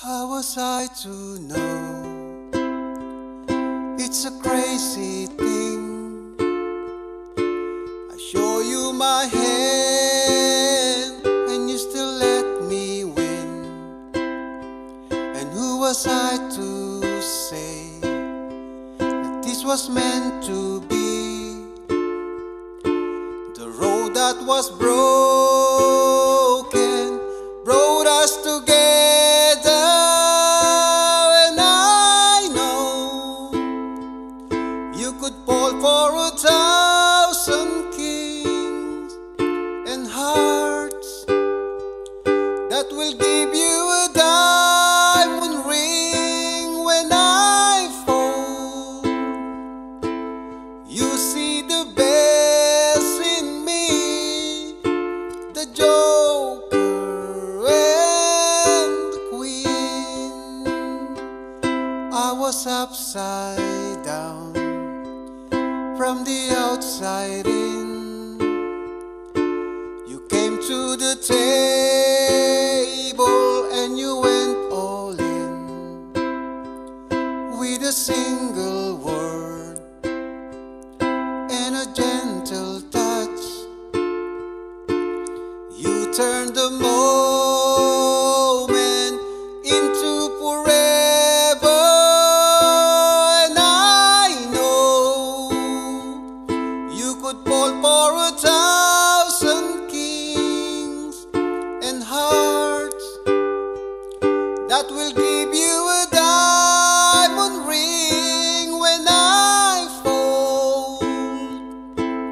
How was I to know? It's a crazy thing. I show you my hand and you still let me win. And who was I to say that this was meant to be? The road that was broken brought us together. Fall for 1,000 kings and hearts that will give you a diamond ring when I fall. You see the best in me, the joker and the queen. I was upside down, from the outside in. You came to the table and you went all in, with a single word and a gentle touch. You turned the moment into forever. Fall for 1,000 kings and hearts that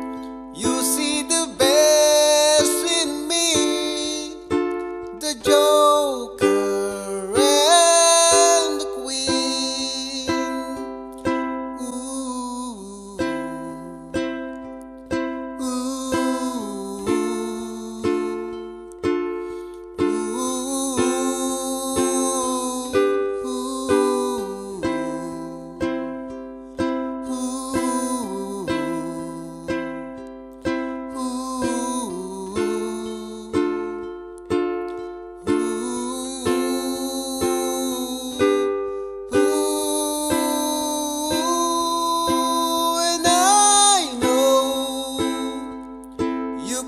will give you a diamond ring when I fall. You see the best in me, the joker and the queen. Ooh.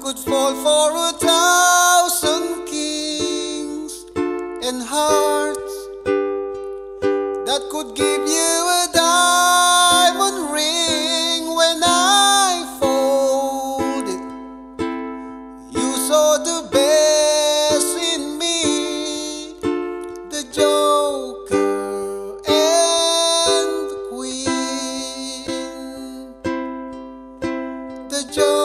Could fall for 1,000 kings and hearts that could give you a diamond ring when I fold it. You saw the best in me, the joker and the queen. The joker.